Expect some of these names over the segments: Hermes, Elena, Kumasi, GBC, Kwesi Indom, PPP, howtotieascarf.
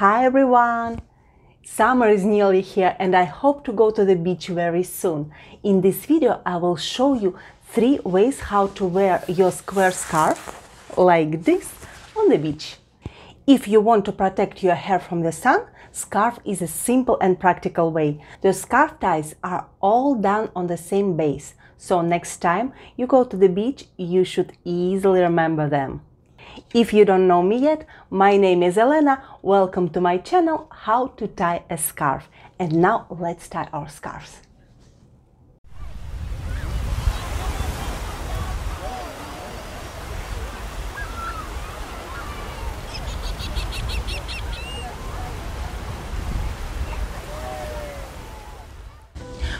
Hi everyone! Summer is nearly here and I hope to go to the beach very soon. In this video I will show you 3 ways how to wear your square scarf like this on the beach. If you want to protect your hair from the sun, scarf is a simple and practical way. The scarf ties are all done on the same base, so next time you go to the beach you should easily remember them. If you don't know me yet, my name is Elena. Welcome to my channel How to Tie a Scarf. And now let's tie our scarves.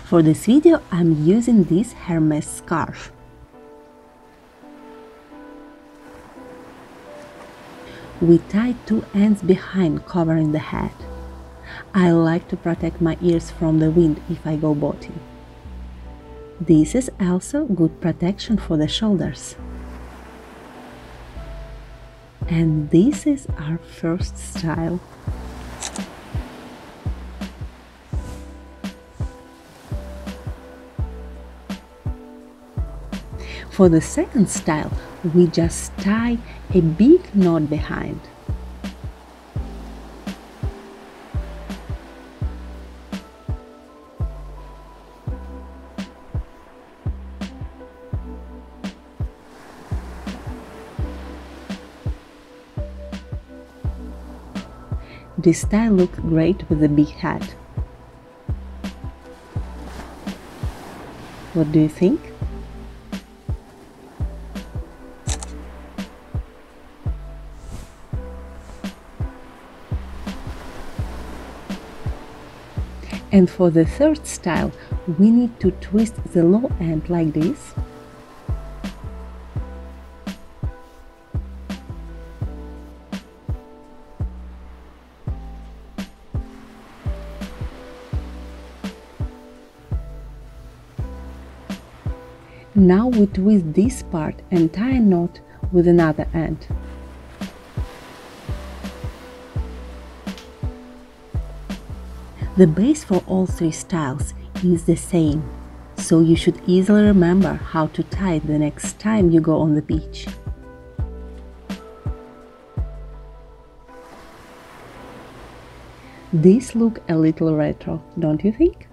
For this video, I'm using this Hermes scarf. We tie 2 ends behind, covering the head. I like to protect my ears from the wind if I go boating. This is also good protection for the shoulders. And this is our first style. For the second style, we just tie a big knot behind. This style looks great with a big hat. What do you think? And for the third style, we need to twist the low end like this. Now we twist this part and tie a knot with another end. The base for all 3 styles is the same, so you should easily remember how to tie it the next time you go on the beach. This looks a little retro, don't you think?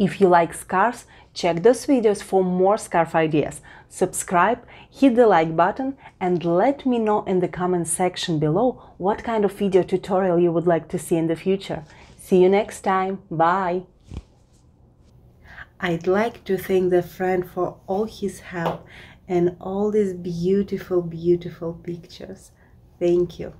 If you like scarves, check those videos for more scarf ideas. Subscribe, hit the like button and let me know in the comment section below what kind of video tutorial you would like to see in the future. See you next time. Bye! I'd like to thank the friend for all his help and all these beautiful, beautiful pictures. Thank you!